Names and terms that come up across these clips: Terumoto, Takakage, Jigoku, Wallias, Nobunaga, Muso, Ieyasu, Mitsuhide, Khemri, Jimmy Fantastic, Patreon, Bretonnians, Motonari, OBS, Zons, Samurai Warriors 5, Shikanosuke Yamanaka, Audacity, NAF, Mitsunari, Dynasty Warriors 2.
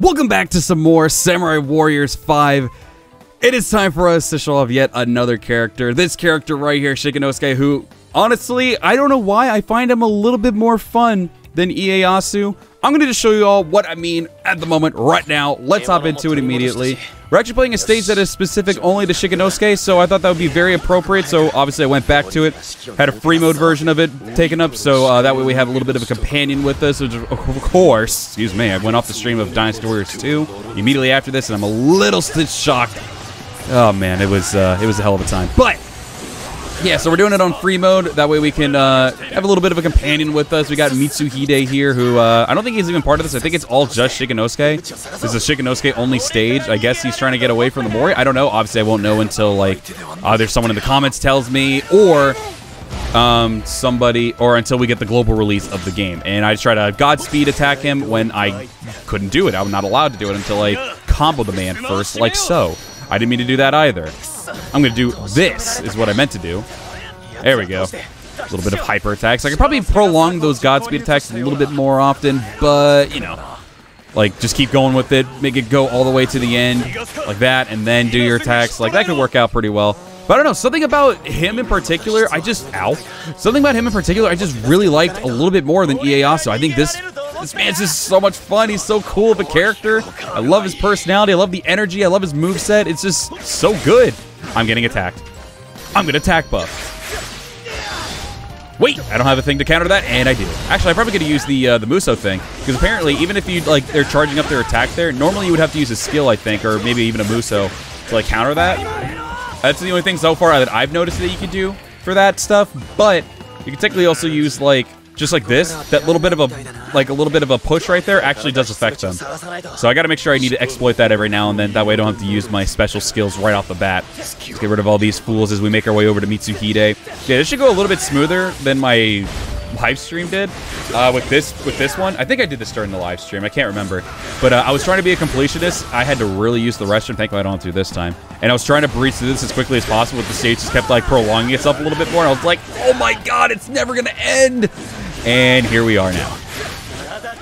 Welcome back to some more Samurai Warriors 5. It is time for us to show off yet another character. This character right here, Shikanosuke, who, honestly, I don't know why I find him a little bit more fun than Ieyasu. I'm going to just show you all what I mean at the moment right now. Let's hop into it immediately. We're actually playing a stage that is specific only to Shikanosuke, so I thought that would be very appropriate, so obviously I went back to it. Had a free mode version of it taken up, so that way we have a little bit of a companion with us, which of course, excuse me, I went off the stream of Dynasty Warriors 2 immediately after this, and I'm a little shocked. Oh man, it was a hell of a time. But yeah, so we're doing it on free mode. That way we can have a little bit of a companion with us. We got Mitsuhide here, who I don't think he's even part of this. I think it's all just Shikanosuke. This is a Shikanosuke-only stage. I guess he's trying to get away from the Mori. I don't know. Obviously, I won't know until like either someone in the comments tells me or until we get the global release of the game. And I just try to Godspeed attack him when I couldn't do it. I'm not allowed to do it until I combo the man first, like so. I didn't mean to do that either. I'm going to do this, is what I meant to do. There we go. A little bit of hyper attacks. I could probably prolong those Godspeed attacks a little bit more often, but, you know, like, just keep going with it. Make it go all the way to the end, like that, and then do your attacks. Like, that could work out pretty well. But I don't know, something about him in particular, I just really liked a little bit more than Ieyasu. I think this man's just so much fun. He's so cool of a character. I love his personality. I love the energy. I love his moveset. It's just so good. I'm getting attacked. I'm going to attack buff. Wait, I don't have a thing to counter that, and I do. Actually, I'm probably going to use the Muso thing, because apparently, even if you like they're charging up their attack there, normally you would have to use a skill, I think, or maybe even a Muso to like counter that. That's the only thing so far that I've noticed that you can do for that stuff, but you can technically also use like just like this, that little bit of a push right there actually does affect them. So I gotta make sure I need to exploit that every now and then. That way I don't have to use my special skills right off the bat. Let's get rid of all these fools as we make our way over to Mitsuhide. Yeah, this should go a little bit smoother than my live stream did with this one. I think I did this during the live stream. I can't remember. But I was trying to be a completionist. I had to really use the restroom. Thankfully, I don't have to this time. And I was trying to breeze through this as quickly as possible, but the stage just kept like prolonging itself a little bit more. And I was like, oh my god, it's never gonna end. And here we are now.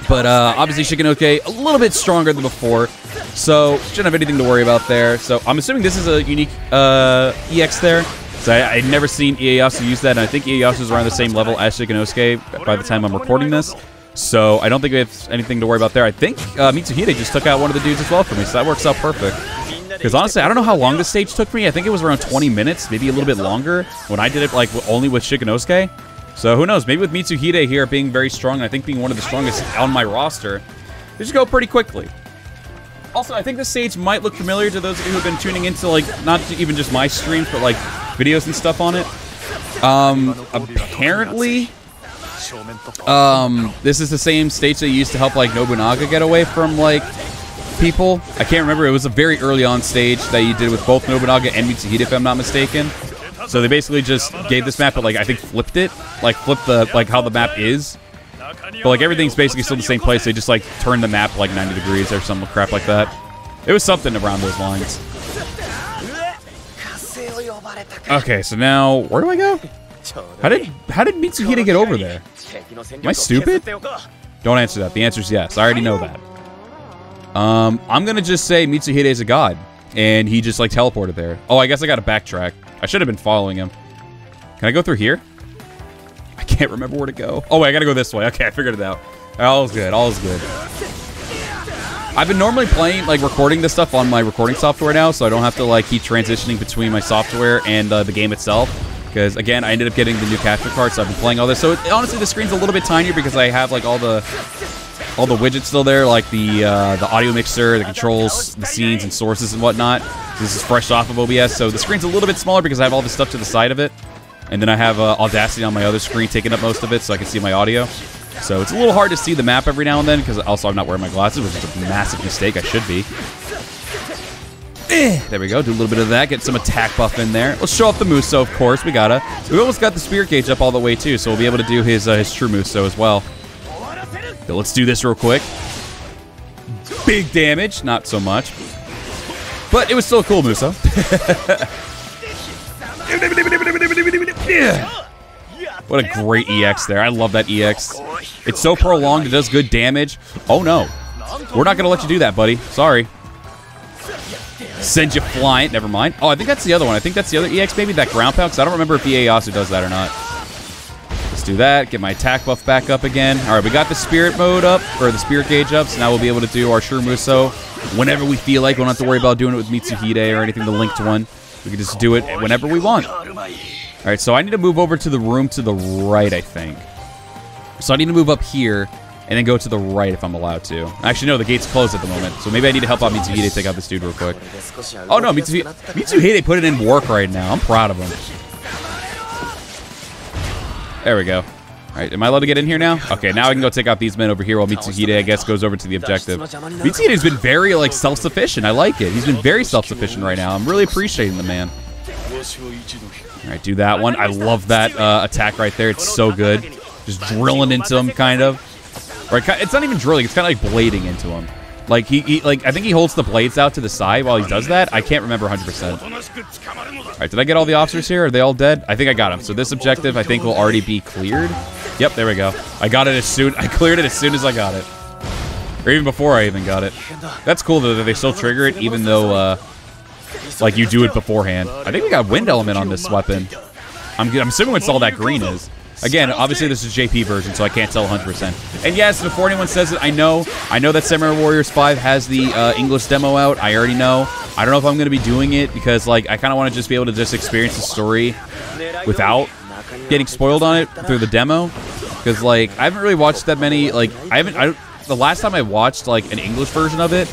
But obviously Shikanosuke, a little bit stronger than before. So shouldn't have anything to worry about there. So I'm assuming this is a unique EX there. So I'd never seen Ieyasu use that. And I think Ieyasu's around the same level as Shikanosuke by the time I'm recording this. So I don't think we have anything to worry about there. I think Mitsuhide just took out one of the dudes as well for me. So that works out perfect. Because honestly, I don't know how long this stage took me. I think it was around 20 minutes, maybe a little bit longer when I did it like only with Shikanosuke. So who knows, maybe with Mitsuhide here being very strong, and I think being one of the strongest on my roster, they just go pretty quickly. Also, I think this stage might look familiar to those of you who have been tuning into, like, not even just my streams, but, like, videos and stuff on it. Apparently, this is the same stage they used to help, like, Nobunaga get away from, like, people. I can't remember, it was a very early on stage that you did with both Nobunaga and Mitsuhide, if I'm not mistaken. So they basically just gave this map, but like I think flipped it, like flipped the like how the map is, but like everything's basically still the same place. They just like turned the map like 90 degrees or some crap like that. It was something around those lines. Okay, so now where do I go? How did Mitsuhide get over there? Am I stupid? Don't answer that. The answer is yes. I already know that. I'm gonna just say Mitsuhide is a god, and he just like teleported there. Oh, I guess I gotta backtrack. I should have been following him. Can I go through here? I can't remember where to go. Oh, wait, I gotta go this way. Okay, I figured it out. All's good, all's good. I've been normally playing, like, recording this stuff on my recording software now, so I don't have to, like, keep transitioning between my software and the game itself. Because, again, I ended up getting the new capture card, so I've been playing all this. So, honestly, the screen's a little bit tinier because I have, like, all the widgets still there, like the audio mixer, the controls, the scenes and sources and whatnot. This is fresh off of OBS, so the screen's a little bit smaller because I have all this stuff to the side of it. And then I have Audacity on my other screen taking up most of it so I can see my audio. So it's a little hard to see the map every now and then because also I'm not wearing my glasses, which is a massive mistake. I should be. There we go, do a little bit of that, get some attack buff in there. Let's show off the Muso, of course. We almost got the Spirit Gauge up all the way too, so we'll be able to do his true Muso as well. So let's do this real quick. Big damage, not so much. But it was still a cool Muso. What a great EX there. I love that EX. It's so prolonged, it does good damage. Oh no. We're not going to let you do that, buddy. Sorry. Send you flying. Never mind. Oh, I think that's the other one. I think that's the other EX, maybe, that ground pound, because I don't remember if Ieyasu does that or not. Let's do that. Get my attack buff back up again. All right, we got the spirit mode up, or the spirit gauge up, so now we'll be able to do our Shurumuso whenever we feel like. We don't have to worry about doing it with Mitsuhide or anything, the linked one. We can just do it whenever we want. All right, so I need to move over to the room to the right, I think. So I need to move up here and then go to the right if I'm allowed to. Actually, no, the gate's closed at the moment, so maybe I need to help out Mitsuhide take out this dude real quick. Oh, no, Mitsuhide put it in work right now. I'm proud of him. There we go. All right, am I allowed to get in here now? Okay, now I can go take out these men over here while Mitsuhide, I guess, goes over to the objective. Mitsuhide's been very, like, self-sufficient. I like it. He's been very self-sufficient right now. I'm really appreciating the man. All right, do that one. I love that attack right there. It's so good. Just drilling into him, kind of. Right, it's not even drilling. It's kind of like blading into him. Like like I think he holds the blades out to the side while he does that. I can't remember 100%. All right, did I get all the officers here? Are they all dead? I think I got them. So this objective, I think, will already be cleared. Yep, there we go. I got it as soon. I cleared it as soon as I got it, or even before I even got it. That's cool though that they still trigger it, even though like you do it beforehand. I think we got wind element on this weapon. I'm assuming it's all that green is. Again, obviously this is JP version, so I can't tell 100%. And yes, before anyone says it, I know that Samurai Warriors 5 has the English demo out. I already know. I don't know if I'm going to be doing it because, like, I kind of want to just be able to just experience the story without getting spoiled on it through the demo. Because, like, I haven't really watched that many. Like, the last time I watched like an English version of it,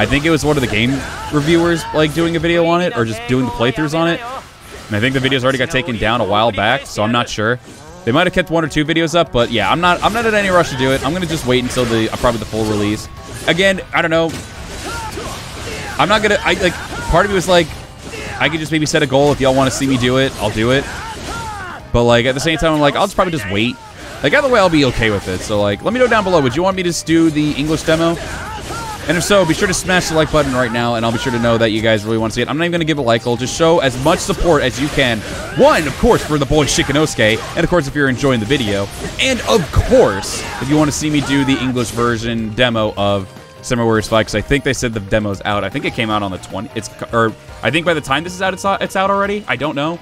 I think it was one of the game reviewers like doing a video on it or just doing the playthroughs on it. And I think the video's already got taken down a while back, so I'm not sure. They might have kept one or two videos up, but yeah, I'm not in any rush to do it. I'm gonna just wait until probably the full release. Again, I don't know. Like, part of me was like, I could just maybe set a goal. If y'all want to see me do it, I'll do it. But like at the same time, I'm like, I'll just probably just wait. Like either way, I'll be okay with it. So like, let me know down below. Would you want me to just do the English demo? And if so, be sure to smash the like button right now, and I'll be sure to know that you guys really want to see it. I'm not even going to give a like. I'll just show as much support as you can. One, of course, for the boy Shikanosuke, and of course, if you're enjoying the video. And of course, if you want to see me do the English version demo of Samurai Warriors 5, because I think they said the demo's out. I think it came out on the 20th. I think by the time this is out, it's out already. I don't know.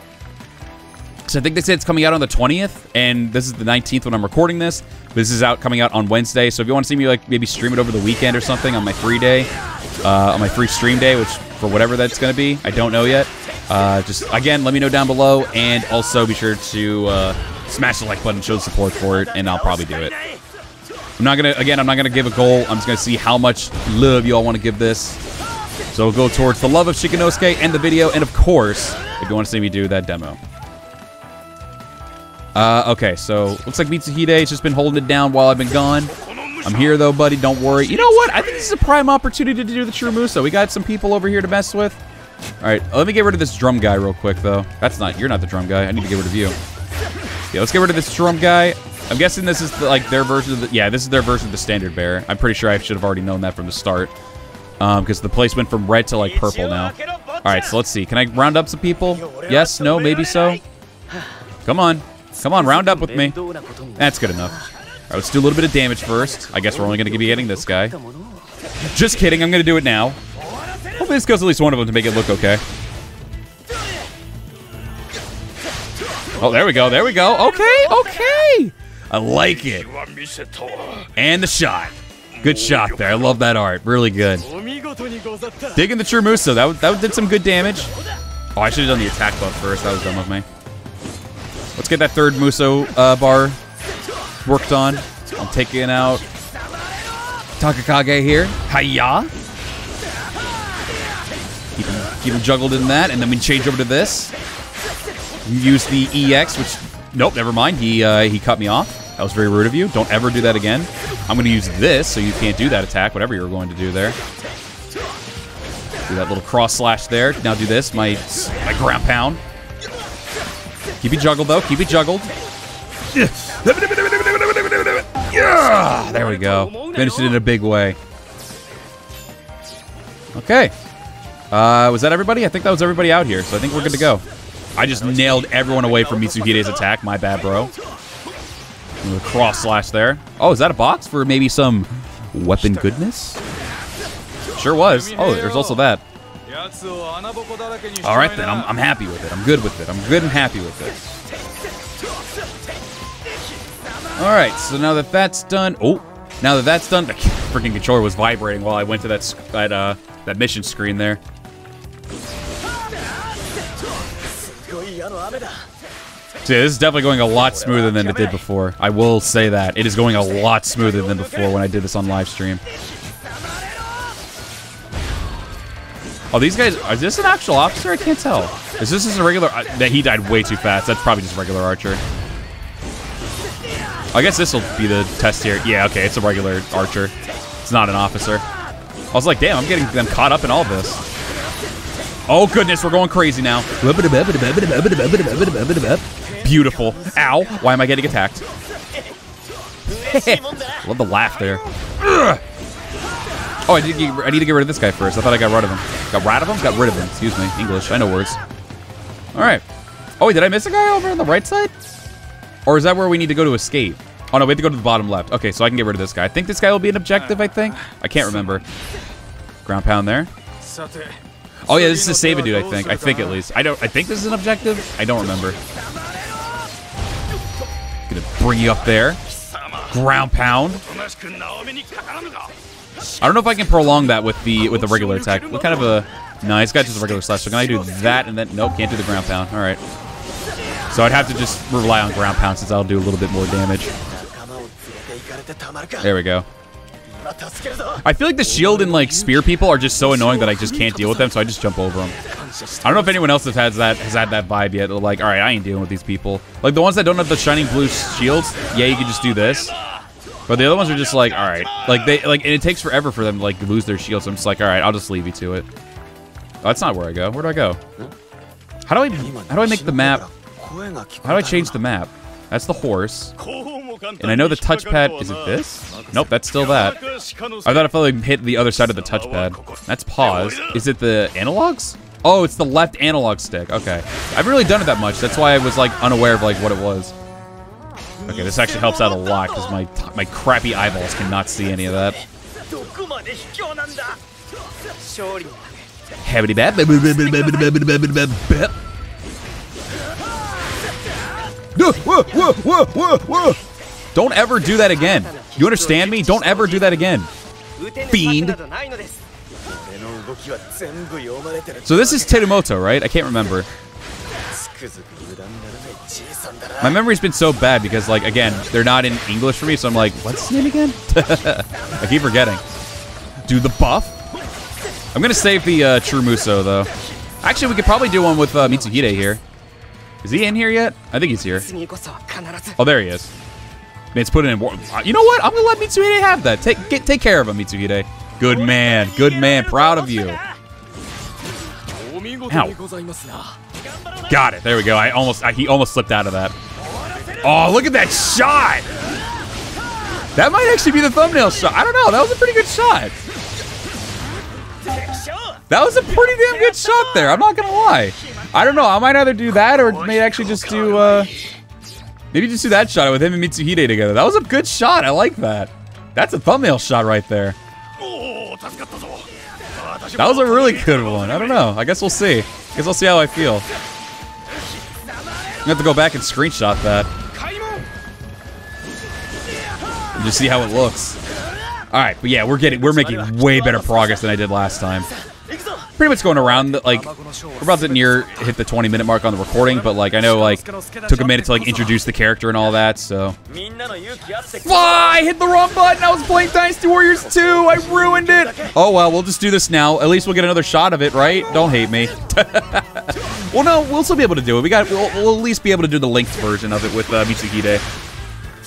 So I think they said it's coming out on the 20th, and this is the 19th when I'm recording this. This is out coming out on Wednesday, so if you want to see me like maybe stream it over the weekend or something on my free day, on my free stream day, which for whatever that's going to be, I don't know yet. Just again, let me know down below, and also be sure to smash the like button, show the support for it, and I'll probably do it. I'm not gonna give a goal. I'm just gonna see how much love you all want to give this. So we'll go towards the love of Shikanosuke and the video, and of course, if you want to see me do that demo. Okay, so looks like Mitsuhide has just been holding it down while I've been gone. I'm here though, buddy. Don't worry. You know what? I think this is a prime opportunity to do the Terumoto. We got some people over here to mess with. All right, let me get rid of this drum guy real quick though. You're not the drum guy. I need to get rid of you. Yeah, let's get rid of this drum guy. I'm guessing this is like their version of the. Yeah, this is their version of the standard bearer. I'm pretty sure I should have already known that from the start, because the place went from red to like purple now. All right, so let's see. Can I round up some people? Yes, no, maybe so. Come on. Come on, round up with me. That's good enough. All right, let's do a little bit of damage first. I guess we're only going to be getting this guy. Just kidding. I'm going to do it now. Hopefully this kills at least one of them to make it look okay. Oh, there we go. There we go. Okay, okay. I like it. And the shot. Good shot there. I love that art. Really good. Digging the Terumoto. That did some good damage. Oh, I should have done the attack buff first. That was dumb of me. Let's get that third Muso bar worked on. I'm taking out Takakage here. Hiya! Keep him juggled in that, and then we change over to this. Use the EX, which, nope, never mind. He cut me off. That was very rude of you. Don't ever do that again. I'm going to use this, so you can't do that attack, whatever you were going to do there. Do that little cross slash there. Now do this, my ground pound. Keep it juggled, though. Keep it juggled. Yeah! There we go. Finished it in a big way. Okay. Was that everybody? I think that was everybody out here, so I think we're good to go. I just nailed everyone away from Mitsuhide's attack. My bad, bro. A cross slash there. Oh, is that a box for maybe some weapon goodness? Sure was. Oh, there's also that. Alright then, I'm happy with it. I'm good with it. I'm good and happy with it. Alright, so now that that's done... Oh, now that that's done... The freaking controller was vibrating while I went to that mission screen there. See, this is definitely going a lot smoother than it did before. I will say that. It is going a lot smoother than before when I did this on live stream. Oh, these guys, is this an actual officer? I can't tell. Is this just a regular, he died way too fast. That's probably just a regular archer. I guess this will be the test here. Yeah, okay, it's a regular archer. It's not an officer. I was like, damn, I'm getting them caught up in all this. Oh goodness, we're going crazy now. Beautiful. Ow, why am I getting attacked? Love the laugh there. Ugh. Oh, I need to get rid of this guy first. I thought I got rid of him. Got rid of him? Got rid of him. Excuse me. English. I know words. All right. Oh, wait, did I miss a guy over on the right side? Or is that where we need to go to escape? Oh, no, we have to go to the bottom left. Okay, so I can get rid of this guy. I think this guy will be an objective, I think. I can't remember. Ground pound there. Oh, yeah, this is a save dude, I think. I think at least. I think this is an objective. I don't remember. Gonna bring you up there. Ground pound. I don't know if I can prolong that with the regular attack. What kind of a... No, he's got just a regular slash. So can I do that and then... Nope, can't do the ground pound. All right. So I'd have to just rely on ground pound since I'll do a little bit more damage. There we go. I feel like the shield and, like, spear people are just so annoying that I just can't deal with them, so I just jump over them. I don't know if anyone else has had that vibe yet. They're like, all right, I ain't dealing with these people. Like, the ones that don't have the shining blue shields, yeah, you can just do this. But the other ones are just like, all right, and it takes forever for them to like lose their shields. So I'm just like, all right, I'll just leave you to it. Oh, that's not where I go. Where do I go? How do I make the map? How do I change the map? That's the horse. And I know the touchpad. Is it this? Nope, that's still that. I thought if I hit the other side of the touchpad. That's pause. Is it the analogs? Oh, it's the left analog stick. Okay, I haven't really done it that much. That's why I was like unaware of like what it was. Okay, this actually helps out a lot because my crappy eyeballs cannot see any of that. Don't ever do that again. You understand me? Don't ever do that again. Fiend. So this is Terumoto, right? I can't remember. My memory's been so bad because, like, again, they're not in English for me, so I'm like, what's his name again? I keep forgetting. Do the buff. I'm going to save the Terumoto, though. Actually, we could probably do one with Mitsuhide here. Is he in here yet? I think he's here. Oh, there he is. It's put in. You know what? I'm going to let Mitsuhide have that. Take care of him, Mitsuhide. Good man. Good man. Proud of you. Ow. Got it. There we go. He almost slipped out of that. Oh, look at that shot! That might actually be the thumbnail shot. I don't know. That was a pretty good shot. That was a pretty damn good shot there. I'm not gonna lie. I don't know. I might either do that or may actually just do maybe just do that shot with him and Mitsuhide together. That was a good shot. I like that. That's a thumbnail shot right there. That was a really good one. I don't know. I guess we'll see. Guess I'll see how I feel. I'm gonna have to go back and screenshot that. And just see how it looks. Alright, but yeah, we're making way better progress than I did last time. Pretty much going around the, like, we're about to hit the 20-minute mark on the recording, but like I know like took a minute to like introduce the character and all that, so. Why I hit the wrong button! I was playing Dynasty Warriors 2! I ruined it! Oh well, we'll just do this now. At least we'll get another shot of it, right? Don't hate me. Well, no, we'll still be able to do it. We'll at least be able to do the linked version of it with Mitsuhide.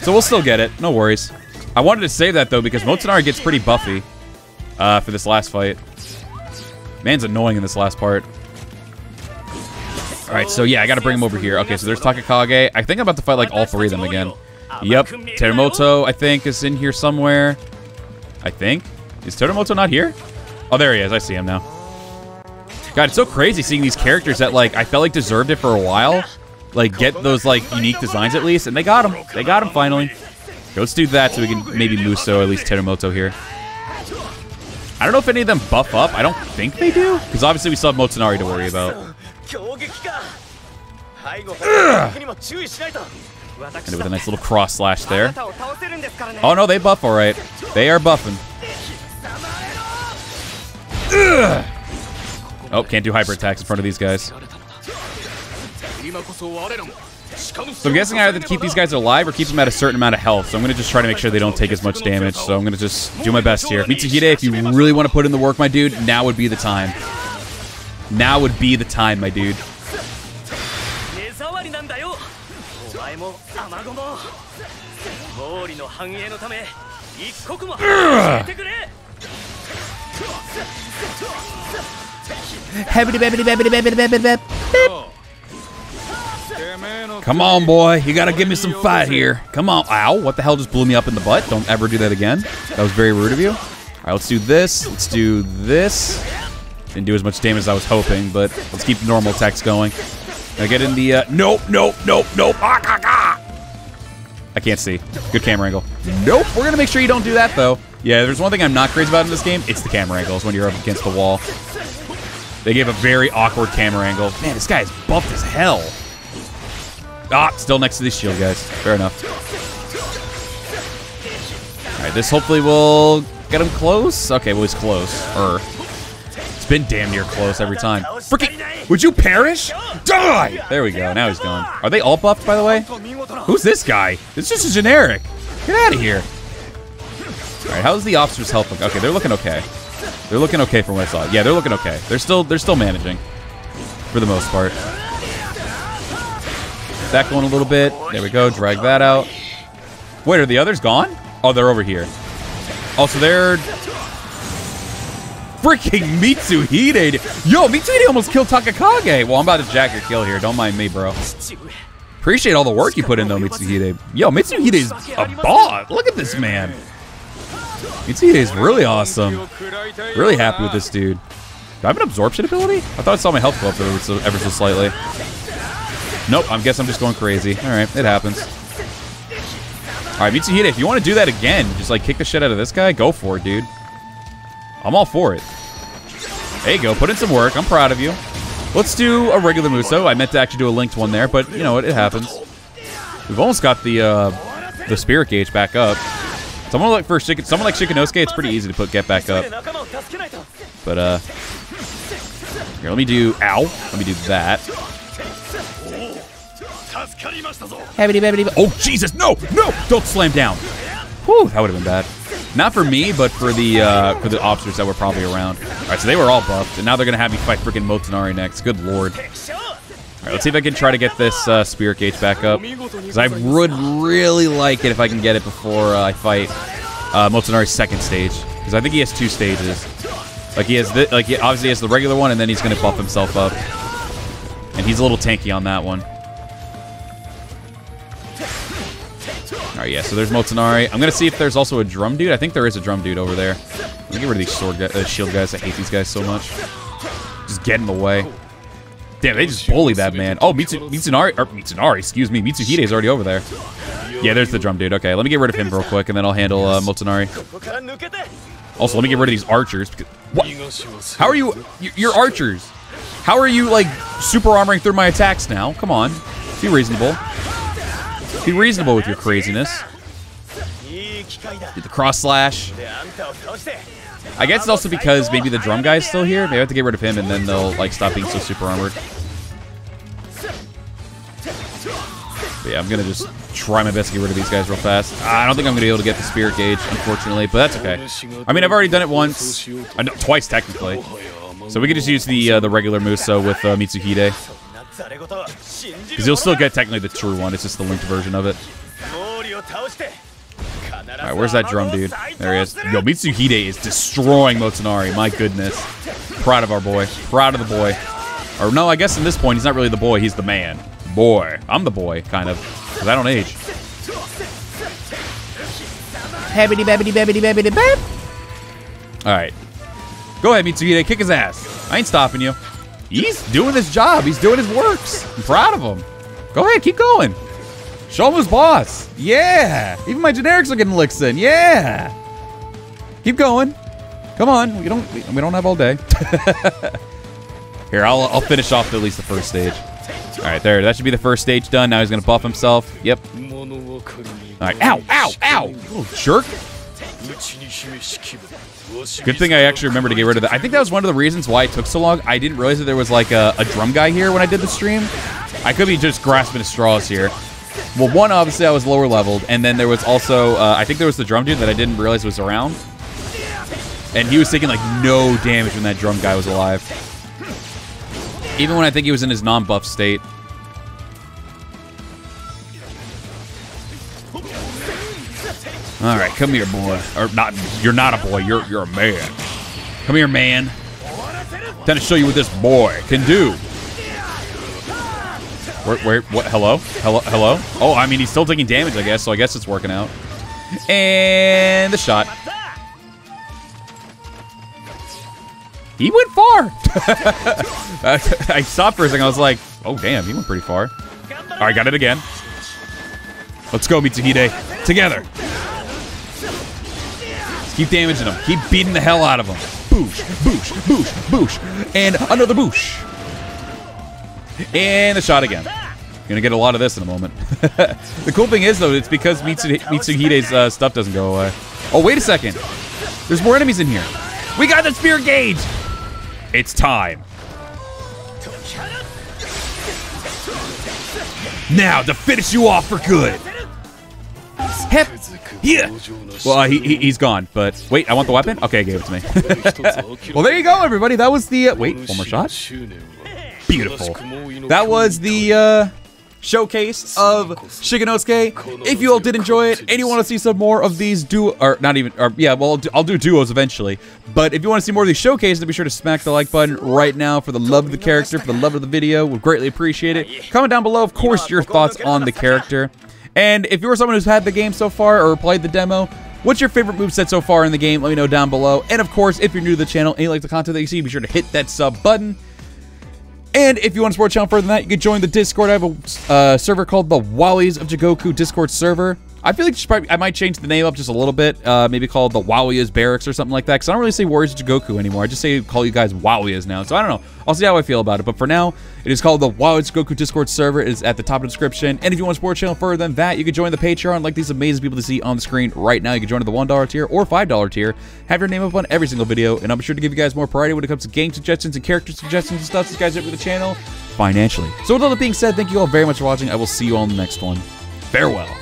So we'll still get it. No worries. I wanted to save that though because Motonari gets pretty buffy for this last fight. Man's annoying in this last part. All right, so yeah, I gotta bring him over here. Okay, so there's Takakage. I think I'm about to fight like all three of them again. Yep, Terumoto, I think, is in here somewhere. I think. Is Terumoto not here? Oh, there he is, I see him now. God, it's so crazy seeing these characters that like, I felt like deserved it for a while. Like get those like unique designs at least, and they got him finally. Let's do that so we can maybe Muso, at least Terumoto here. I don't know if any of them buff up. I don't think they do, because obviously we still have Motonari to worry about. And with a nice little cross slash there. Oh no, they buff all right. They are buffing. Ugh. Oh, can't do hyper attacks in front of these guys. So I'm guessing I either keep these guys alive or keep them at a certain amount of health. So I'm going to just try to make sure they don't take as much damage. So I'm going to just do my best here. Mitsuhide, if you really want to put in the work, my dude, now would be the time. Now would be the time, my dude. Come on, boy. You gotta give me some fight here. Come on. Ow. What the hell just blew me up in the butt? Don't ever do that again. That was very rude of you. All right, let's do this. Let's do this. Didn't do as much damage as I was hoping, but let's keep normal attacks going. Now get in the... Nope, nope, nope, nope. I can't see. Good camera angle. Nope. We're gonna make sure you don't do that, though. Yeah, there's one thing I'm not crazy about in this game. It's the camera angles when you're up against the wall. They gave a very awkward camera angle. Man, this guy is buffed as hell. Ah, still next to these shield guys. Fair enough. All right, this hopefully will get him close. Okay, well, he's close. It's been damn near close every time. Freaking, would you perish? Die! There we go, now he's gone. Are they all buffed, by the way? Who's this guy? It's just a generic. Get out of here. All right, how's the officer's health look? Okay, they're looking okay. They're looking okay from what I saw. Yeah, they're looking okay. They're still managing for the most part. That going a little bit. There we go. Drag that out. Wait, are the others gone? Oh, they're over here. Oh, so they're freaking Mitsuhide. Yo, Mitsuhide almost killed Takakage. Well, I'm about to jack your kill here. Don't mind me, bro. Appreciate all the work you put in, though, Mitsuhide. Yo, Mitsuhide is a boss. Look at this man. Mitsuhide is really awesome. Really happy with this dude. Do I have an absorption ability? I thought I saw my health go up ever so slightly. Nope, I guess I'm just going crazy. All right, it happens. All right, Mitsuhide, if you want to do that again, just like kick the shit out of this guy, go for it, dude. I'm all for it. There you go, put in some work. I'm proud of you. Let's do a regular Musou. I meant to actually do a linked one there, but you know what, it happens. We've almost got the spirit gauge back up. Someone like Shikanosuke, it's pretty easy to get back up. But here, let me do that. Oh Jesus, no, don't slam down. Whew, that would have been bad. Not for me, but for the officers that were probably around. All right, so they were all buffed, and now they're gonna have me fight freaking Motonari next. Good lord. All right, let's see if I can try to get this spirit gauge back up, because I would really like it if I can get it before I fight Motonari's second stage, because I think he has two stages. Like he obviously has the regular one, and then he's gonna buff himself up, and he's a little tanky on that one. All right, yeah, so there's Motonari. I'm going to see if there's also a drum dude. I think there is a drum dude over there. Let me get rid of these shield guys. I hate these guys so much. Just get in the way. Damn, they just bully that man. Oh, Mitsunari, excuse me. Mitsuhide is already over there. Yeah, there's the drum dude. Okay, let me get rid of him real quick, and then I'll handle Motonari. Also, let me get rid of these archers. What? How are you? You're archers. How are you, like, super armoring through my attacks now? Come on. Be reasonable. Be reasonable with your craziness. Get the cross slash. I guess it's also because maybe the drum guy's still here. Maybe I have to get rid of him and then they'll like stop being so super armored. But yeah, I'm gonna just try my best to get rid of these guys real fast. I don't think I'm gonna be able to get the spirit gauge, unfortunately, but that's okay. I mean, I've already done it once, twice technically. So we can just use the regular Musou with Mitsuhide. Because you'll still get technically the true one, it's just the linked version of it. Alright, where's that drum dude? There he is. Yo, Mitsuhide is destroying Motonari, my goodness. Proud of our boy. Proud of the boy. Or no, I guess in this point, he's not really the boy, he's the man. Boy. I'm the boy, kind of. Because I don't age. Alright. Go ahead, Mitsuhide, kick his ass. I ain't stopping you. He's doing his job. He's doing his works. I'm proud of him. Go ahead. Keep going. Show him his boss. Yeah. Even my generics are getting licks in. Yeah. Keep going. Come on, we don't have all day. Here, I'll finish off at least the first stage. All right, there. That should be the first stage done. Now he's gonna buff himself. Yep. All right. Ow! Ow! Ow! Little jerk. Good thing I actually remember to get rid of that. I think that was one of the reasons why it took so long. I didn't realize that there was like a drum guy here when I did the stream. I could be just grasping at straws here. Well, one, obviously I was lower leveled, and then there was also, I think there was the drum dude that I didn't realize was around. And he was taking like no damage when that drum guy was alive. Even when I think he was in his non-buff state. All right, come here, boy. Or not, you're not a boy, you're a man. Come here, man. I'm trying to show you what this boy can do. Where, what, hello? Hello, hello? Oh, I mean, he's still taking damage, I guess, so I guess it's working out. And the shot. He went far. I stopped for a second, I was like, oh damn, he went pretty far. All right, got it again. Let's go, Mitsuhide, together. Let's keep damaging him, keep beating the hell out of him. Boosh, boosh, boosh, boosh, and another boosh. And a shot again. Gonna get a lot of this in a moment. The cool thing is though, it's because Mitsuhide's stuff doesn't go away. Oh, wait a second. There's more enemies in here. We got the spear gauge. It's time. Now to finish you off for good. Hep. Yeah. Well, he's gone, but wait, I want the weapon? Okay, gave it to me. Well, there you go, everybody. That was the, wait, one more shot? Beautiful. That was the showcase of Shikanosuke. If you all did enjoy it and you want to see some more of these I'll do duos eventually. But if you want to see more of these showcases, then be sure to smack the like button right now for the love of the character, for the love of the video. We'd greatly appreciate it. Comment down below, of course, your thoughts on the character. And if you're someone who's had the game so far or played the demo, what's your favorite moveset so far in the game? Let me know down below. And of course, if you're new to the channel and you like the content that you see, be sure to hit that sub button. And if you want to support the channel further than that, you can join the Discord. I have a server called the Wallies of Jigoku Discord server. I feel like I might change the name up just a little bit. Maybe called the Wallias Barracks or something like that. Because I don't really say Warriors of Jigoku anymore. I just call you guys Wallias now. So I don't know. I'll see how I feel about it. But for now, it is called the Wallias of Jigoku Discord server. It is at the top of the description. And if you want to support the channel further than that, you can join the Patreon like these amazing people to see on the screen right now. You can join the $1 tier or $5 tier. Have your name up on every single video. And I'll be sure to give you guys more priority when it comes to game suggestions and character suggestions and stuff. So you guys are with the channel financially. So with all that being said, thank you all very much for watching. I will see you all in the next one. Farewell.